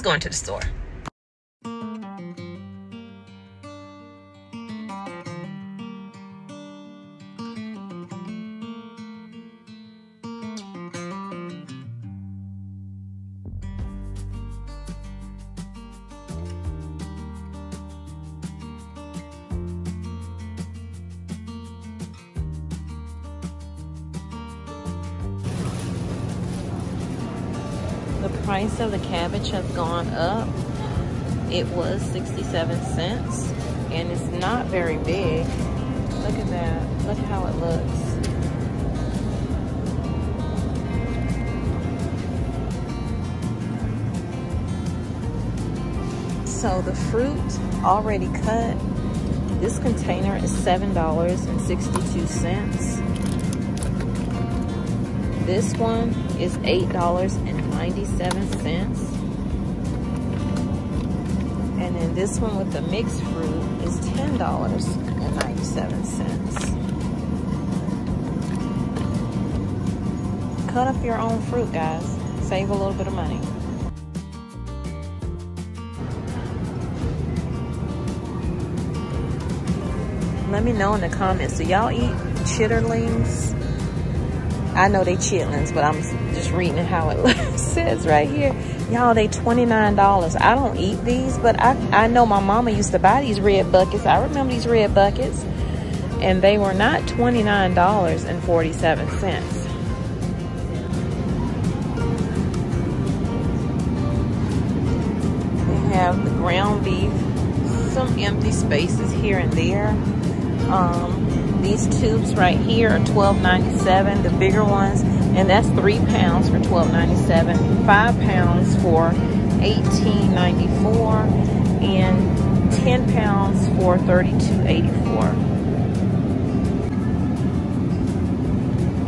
Let's go into the store. The price of the cabbage has gone up. It was 67 cents and it's not very big. Look at that. Look how it looks. So the fruit already cut. This container is $7.62. This one is $8.97, and then this one with the mixed fruit is $10.97. Cut up your own fruit, guys. Save a little bit of money. Let me know in the comments, do y'all eat chitterlings? I know they chitlins, but I'm just reading how it says right here. Y'all, they $29. I don't eat these, but I know my mama used to buy these red buckets. I remember these red buckets, and they were not $29.47. We have the ground beef, some empty spaces here and there. These tubes right here are $12.97, the bigger ones, and that's 3 pounds for $12.97, 5 pounds for $18.94, and 10 pounds for $32.84.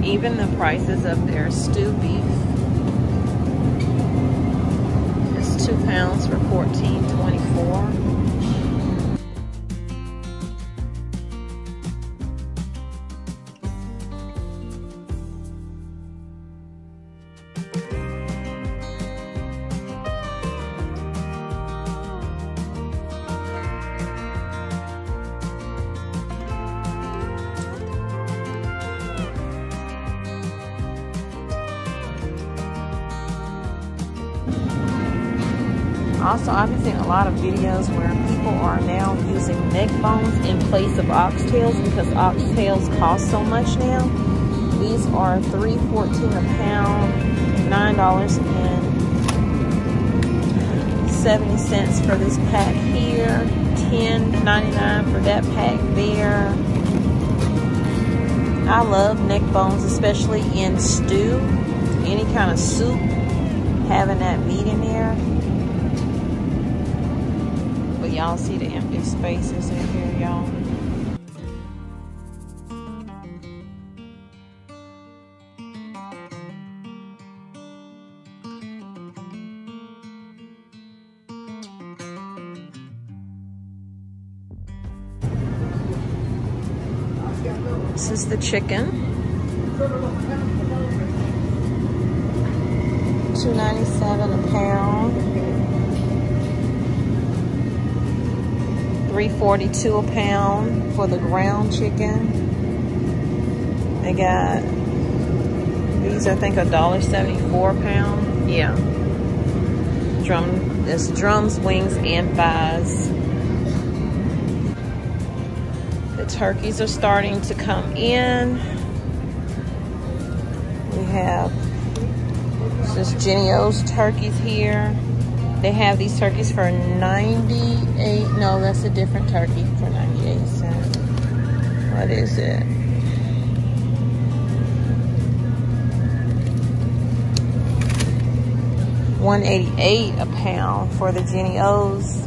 Even the prices of their stew beef is 2 pounds for $14.24. Also, I've been seeing a lot of videos where people are now using neck bones in place of oxtails because oxtails cost so much now. These are $3.14 a pound, $9.70 for this pack here, $10.99 for that pack there. I love neck bones, especially in stew, any kind of soup, having that meat in there. Y'all see the empty spaces in here, y'all. This is the chicken. $2.97 a pound. $3.42 a pound for the ground chicken. They got these, I think, $1.74 a pound. Yeah. There's drums, wings, and thighs. The turkeys are starting to come in. We have just Jennie-O's turkeys here. They have these turkeys for 98, no, that's a different turkey for 98 cents. What is it? $1.88 a pound for the Jennie-O's.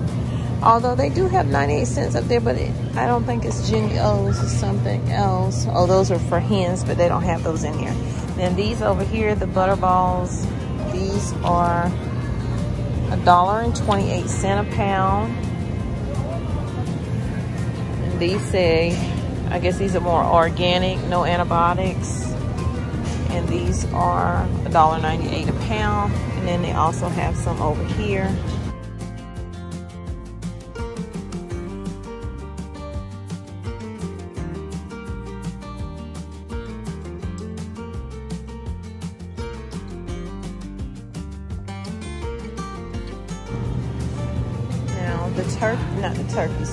Although they do have 98 cents up there, but I don't think it's Jennie-O's, it's something else. Oh, those are for hens, but they don't have those in here. Then these over here, the Butterballs, these are $1.28 a pound. And these say, I guess these are more organic, no antibiotics. And these are $1.98 a pound. And then they also have some over here.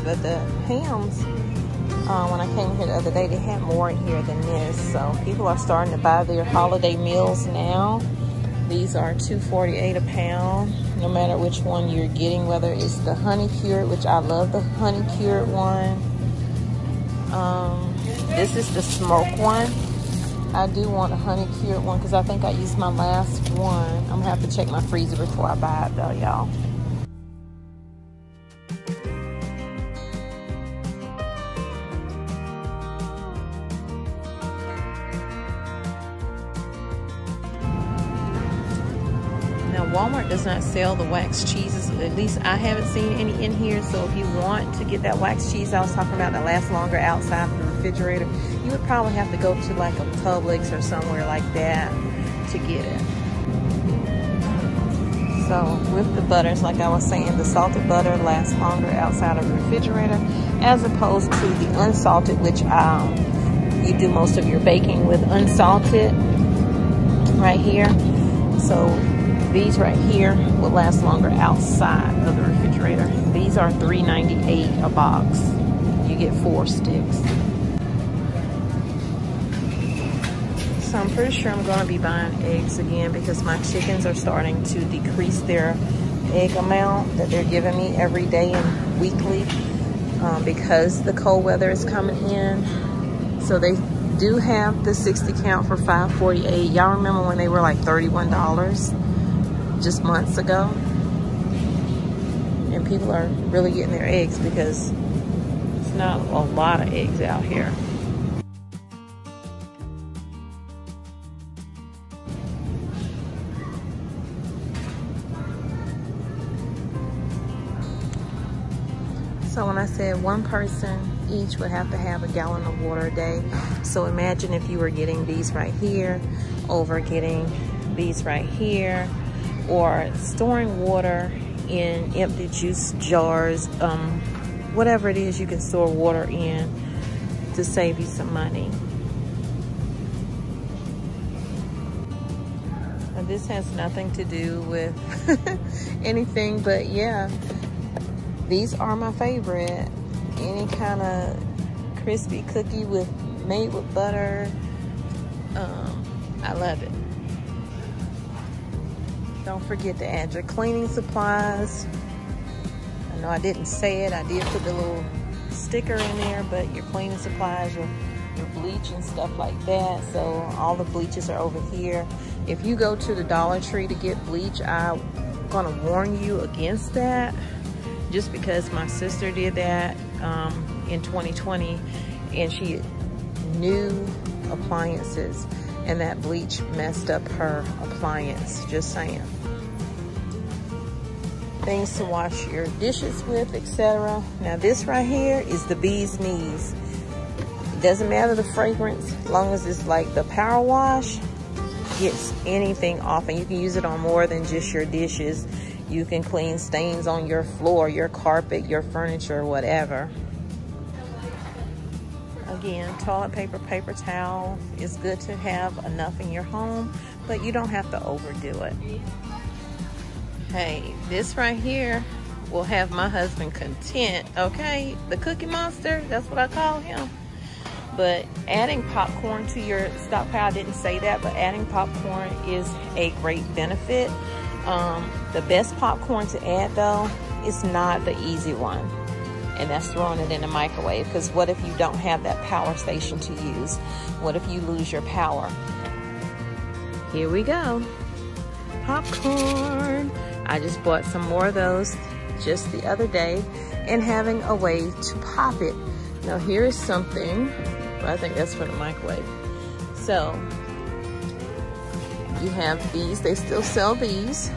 But the hams, when I came here the other day, they had more in here than this. So people are starting to buy their holiday meals now. These are $2.48 a pound, no matter which one you're getting, whether it's the honey cured, which I love the honey cured one. This is the smoked one. I do want a honey cured one because I think I used my last one. I'm going to have to check my freezer before I buy it though, y'all. Walmart does not sell the wax cheeses. At least I haven't seen any in here. So if you want to get that wax cheese I was talking about that lasts longer outside of the refrigerator, you would probably have to go to like a Publix or somewhere like that to get it. So with the butters, like I was saying, the salted butter lasts longer outside of the refrigerator as opposed to the unsalted, which you do most of your baking with unsalted right here. So these right here will last longer outside of the refrigerator. These are $3.98 a box. You get 4 sticks. So I'm pretty sure I'm going to be buying eggs again because my chickens are starting to decrease their egg amount that they're giving me every day and weekly because the cold weather is coming in. So they do have the 60 count for $5.48. Y'all remember when they were like $31? Just months ago, and people are really getting their eggs because it's not a lot of eggs out here. So when I said one person each would have to have a gallon of water a day, so imagine if you were getting these right here over getting these right here, or storing water in empty juice jars, whatever it is you can store water in to save you some money. Now, this has nothing to do with anything, but yeah, these are my favorite. Any kind of crispy cookie with made with butter, I love it. Don't forget to add your cleaning supplies. I know I didn't say it. I did put the little sticker in there, but your cleaning supplies, your bleach and stuff like that. So all the bleaches are over here. If you go to the Dollar Tree to get bleach, I'm gonna warn you against that just because my sister did that in 2020 and she had new appliances and that bleach messed up her appliance, just saying. Things to wash your dishes with, etc. Now this right here is the bee's knees. It doesn't matter the fragrance, as long as it's like the power wash, gets anything off, and you can use it on more than just your dishes. You can clean stains on your floor, your carpet, your furniture, whatever. Again, toilet paper, paper towel. It's good to have enough in your home, but you don't have to overdo it. Hey, this right here will have my husband content, okay? The Cookie Monster, that's what I call him. But adding popcorn to your stockpile, I didn't say that, but adding popcorn is a great benefit. The best popcorn to add though is not the easy one, and that's throwing it in the microwave, because what if you don't have that power station to use? What if you lose your power? Here we go. Popcorn. I just bought some more of those just the other day, and having a way to pop it. Now here is something, but I think that's for the microwave. So you have these, they still sell these.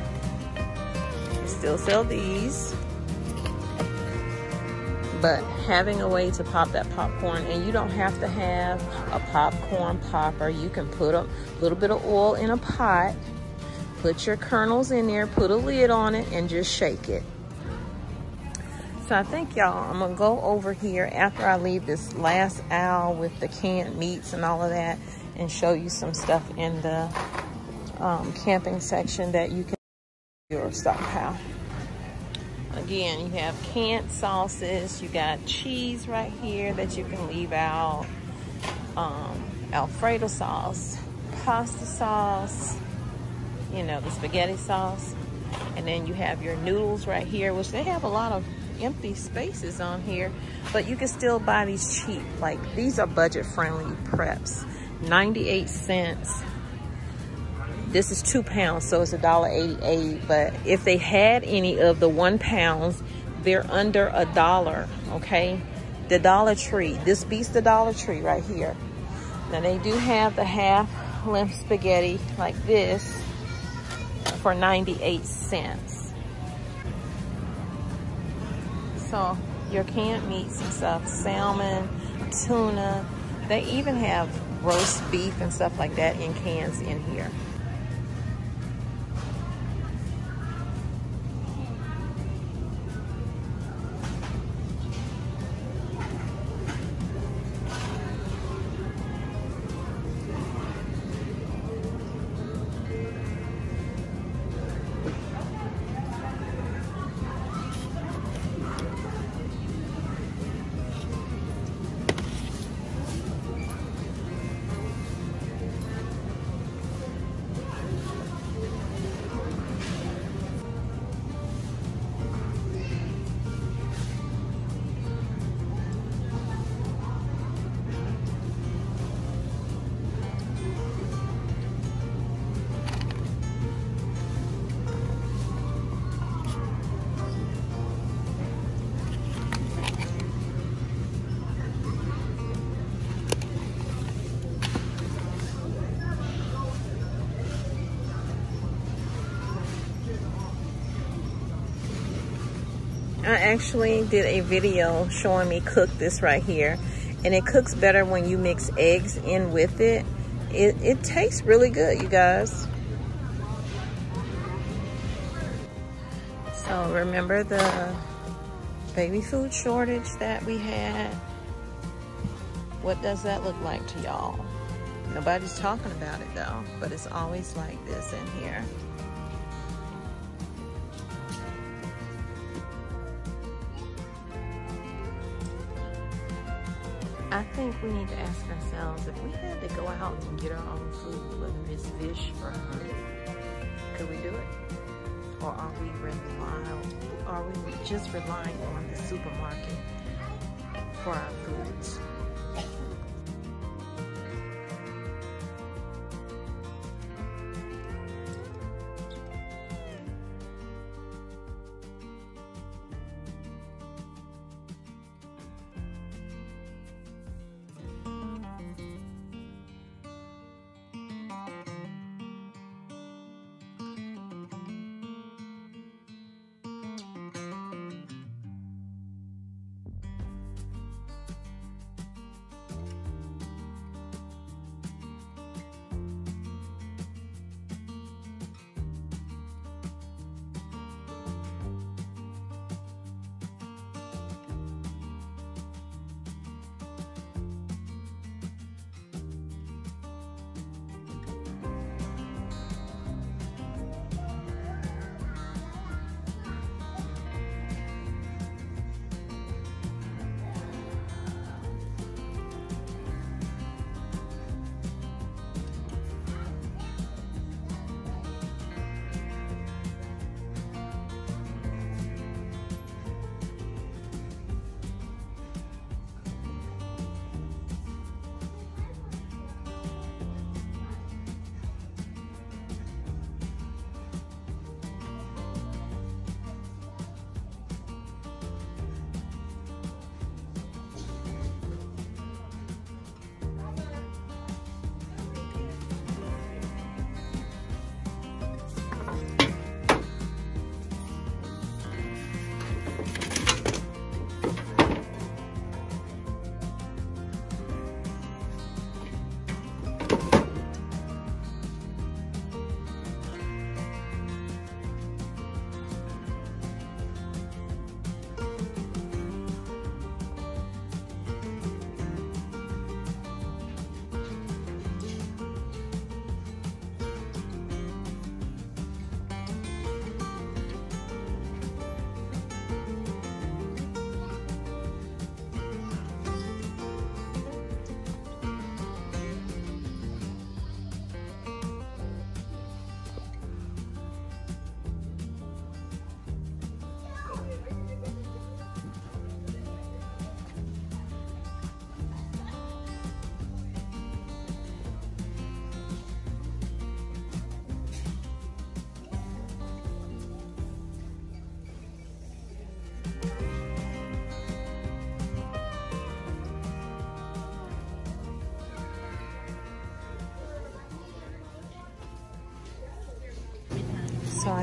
They still sell these. But having a way to pop that popcorn, and you don't have to have a popcorn popper. You can put a little bit of oil in a pot, Put your kernels in there, put a lid on it, and just shake it. So I think, y'all, I'm gonna go over here after I leave this last aisle with the canned meats and all of that and show you some stuff in the camping section that you can do or stockpile. Again, you have canned sauces, you got cheese right here that you can leave out, Alfredo sauce, pasta sauce, you know, the spaghetti sauce. And then you have your noodles right here, which they have a lot of empty spaces on here, but you can still buy these cheap. Like, these are budget friendly preps, 98 cents. This is 2 pounds, so it's $1.88. But if they had any of the 1 pounds, they're under $1, okay? The Dollar Tree, this beats the Dollar Tree right here. Now they do have the half limp spaghetti like this for 98 cents. So your canned meats and stuff, salmon, tuna, they even have roast beef and stuff like that in cans in here. I actually did a video showing me cook this right here, and it cooks better when you mix eggs in with it. It tastes really good, you guys. So remember the baby food shortage that we had? What does that look like to y'all? Nobody's talking about it though, but it's always like this in here. I think we need to ask ourselves, if we had to go out and get our own food, whether it's fish or honey, could we do it? Or are we just relying on the supermarket for our foods?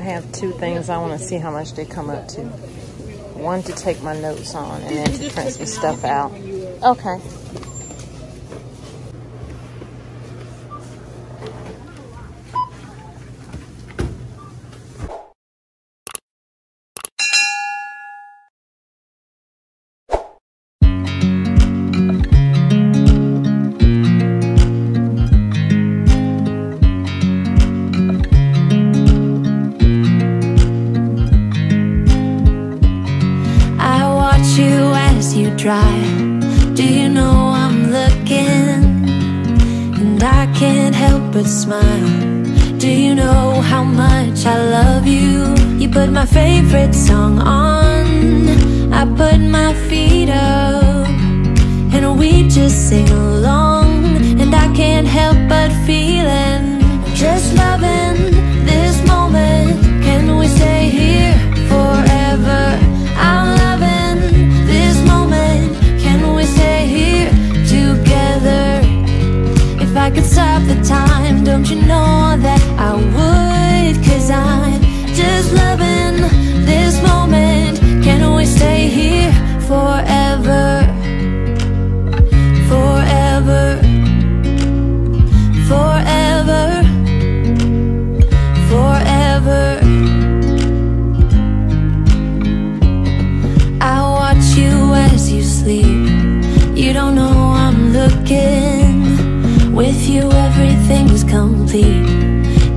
have two things I want to see how much they come up to. One to take my notes on, and then to print some stuff out. Okay. Do you know I'm looking, and I can't help but smile. Do you know how much I love you? You put my favorite song on, I put my feet up, and we just sing along. And I can't help but feeling, just loving this moment. Can we stay here forever? I'm loving this moment. Can we stay here together? If I could stop the time, don't you know that I would? 'Cause I'm just loving this moment. Can we stay here forever? Forever. Forever. Forever. You don't know I'm looking. With you everything's complete.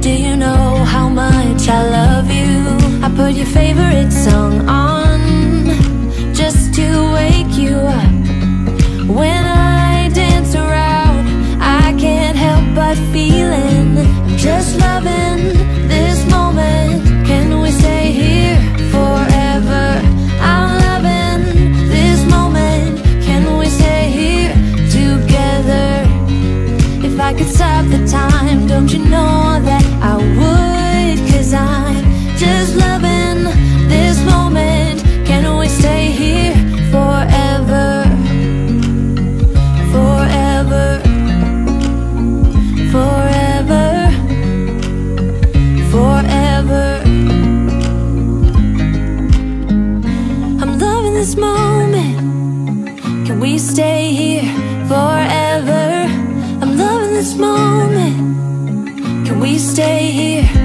Do you know how much I love you? I put your favorite song on, just to wake you up. When I dance around, I can't help but feeling, I'm just loving this moment. Can we stay here forever? I'm loving this moment. Can we stay here together? If I could stop the time, don't you know that I would? 'Cause I'm just loving this moment. Can we stay here forever? Forever. Forever. Forever. I'm loving this moment. Can we stay here forever? I'm loving this moment. Can we stay here?